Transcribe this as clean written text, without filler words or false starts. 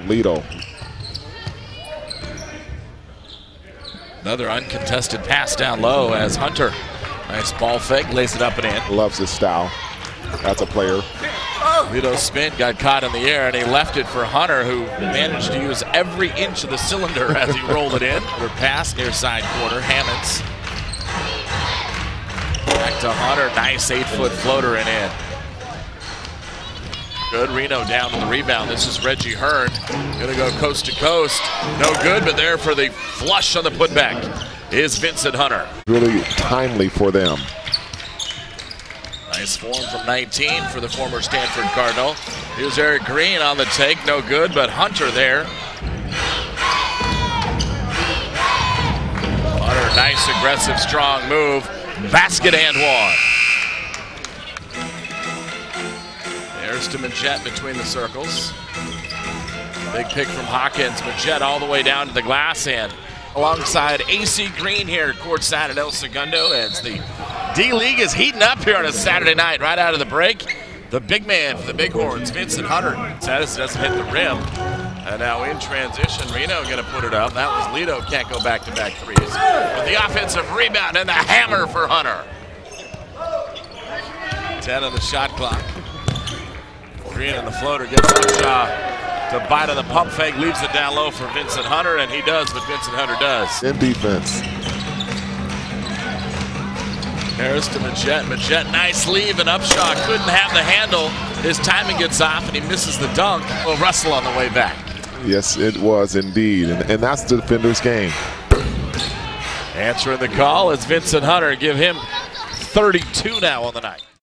Lito. Another uncontested pass down low as Hunter. Nice ball fake, lays it up and in. Loves his style. That's a player. Lito's spin got caught in the air, and he left it for Hunter, who managed to use every inch of the cylinder as he rolled it in. We're past near side corner. Hammonds. Back to Hunter. Nice 8-foot floater and in. Good. Reno down on the rebound. This is Reggie Hearn. Gonna go coast to coast. No good, but there for the flush on the putback is Vincent Hunter. Really timely for them. Nice form from 19 for the former Stanford Cardinal. Here's Eric Green on the take. No good, but Hunter there. Hunter, nice aggressive, strong move. Basket and one. There's to Majette between the circles. Big pick from Hawkins. Majette all the way down to the glass and alongside A.C. Green here courtside at El Segundo as the D-League is heating up here on a Saturday night right out of the break. The big man for the Big Horns, Vincent Hunter. Status doesn't hit the rim. And now in transition, Reno going to put it up. That was Lito. Can't go back-to-back threes. But the offensive rebound and the hammer for Hunter. 10 on the shot clock. Green on the floater, gets Upshaw to bite on the pump fake, leaves it down low for Vincent Hunter, and he does what Vincent Hunter does. In defense. Harris to Majette. Majette, nice leave, and Upshaw couldn't have the handle. His timing gets off, and he misses the dunk. Well, Russell on the way back. Yes, it was indeed, and that's the defender's game. Answering the call is Vincent Hunter. Give him 32 now on the night.